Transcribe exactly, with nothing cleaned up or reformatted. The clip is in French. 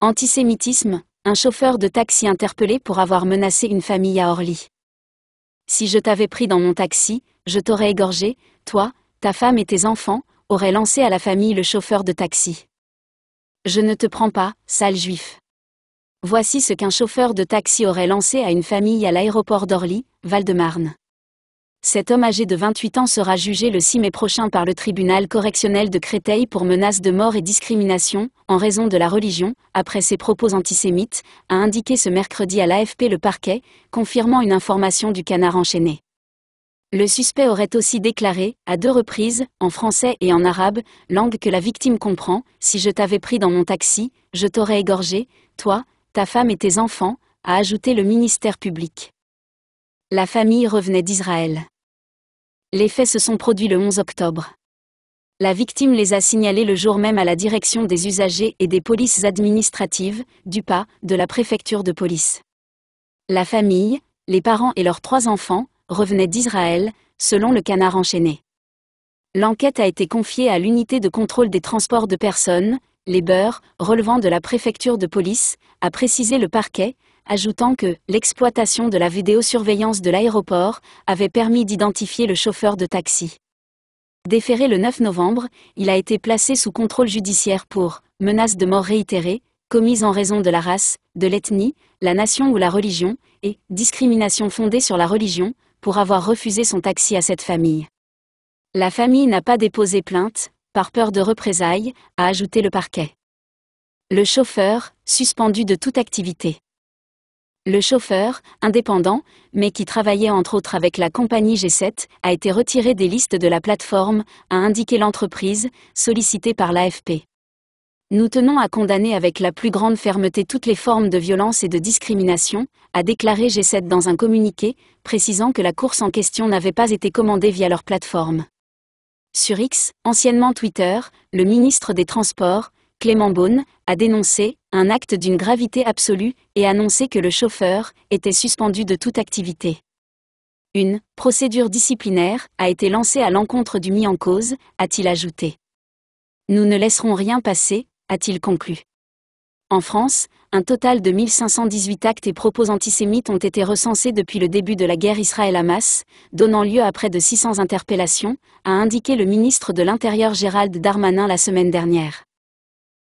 Antisémitisme, un chauffeur de taxi interpellé pour avoir menacé une famille à Orly. Si je t'avais pris dans mon taxi, je t'aurais égorgé, toi, ta femme et tes enfants, aurait lancé à la famille le chauffeur de taxi. Je ne te prends pas, sale juif. Voici ce qu'un chauffeur de taxi aurait lancé à une famille à l'aéroport d'Orly, Val-de-Marne. Cet homme âgé de vingt-huit ans sera jugé le six mai prochain par le tribunal correctionnel de Créteil pour menace de mort et discrimination, en raison de la religion, après ses propos antisémites, a indiqué ce mercredi à l'A F P le parquet, confirmant une information du Canard enchaîné. Le suspect aurait aussi déclaré, à deux reprises, en français et en arabe, langue que la victime comprend, « Si je t'avais pris dans mon taxi, je t'aurais égorgé, toi, ta femme et tes enfants », a ajouté le ministère public. La famille revenait d'Israël. Les faits se sont produits le onze octobre. La victime les a signalés le jour même à la direction des usagers et des polices administratives, du P A S, de la préfecture de police. La famille, les parents et leurs trois enfants, revenait d'Israël, selon le Canard enchaîné. L'enquête a été confiée à l'unité de contrôle des transports de personnes, Les Beurs, relevant de la préfecture de police, a précisé le parquet, ajoutant que « l'exploitation de la vidéosurveillance de l'aéroport avait permis d'identifier le chauffeur de taxi ». Déféré le neuf novembre, il a été placé sous contrôle judiciaire pour « menaces de mort réitérées », commise en raison de la race, de l'ethnie, la nation ou la religion, et « discrimination fondée sur la religion », pour avoir refusé son taxi à cette famille. La famille n'a pas déposé plainte, par peur de représailles, a ajouté le parquet. Le chauffeur, suspendu de toute activité. Le chauffeur, indépendant, mais qui travaillait entre autres avec la compagnie G sept, a été retiré des listes de la plateforme, a indiqué l'entreprise, sollicitée par l'A F P. Nous tenons à condamner avec la plus grande fermeté toutes les formes de violence et de discrimination, a déclaré G sept dans un communiqué, précisant que la course en question n'avait pas été commandée via leur plateforme. Sur X, anciennement Twitter, le ministre des Transports, Clément Beaune, a dénoncé « un acte d'une gravité absolue » et annoncé que le chauffeur était suspendu de toute activité. Une « procédure disciplinaire » a été lancée à l'encontre du mis en cause, a-t-il ajouté. Nous ne laisserons rien passer, a-t-il conclu. En France, un total de mille cinq cent dix-huit actes et propos antisémites ont été recensés depuis le début de la guerre Israël-Hamas, donnant lieu à près de six cents interpellations, a indiqué le ministre de l'Intérieur Gérald Darmanin la semaine dernière.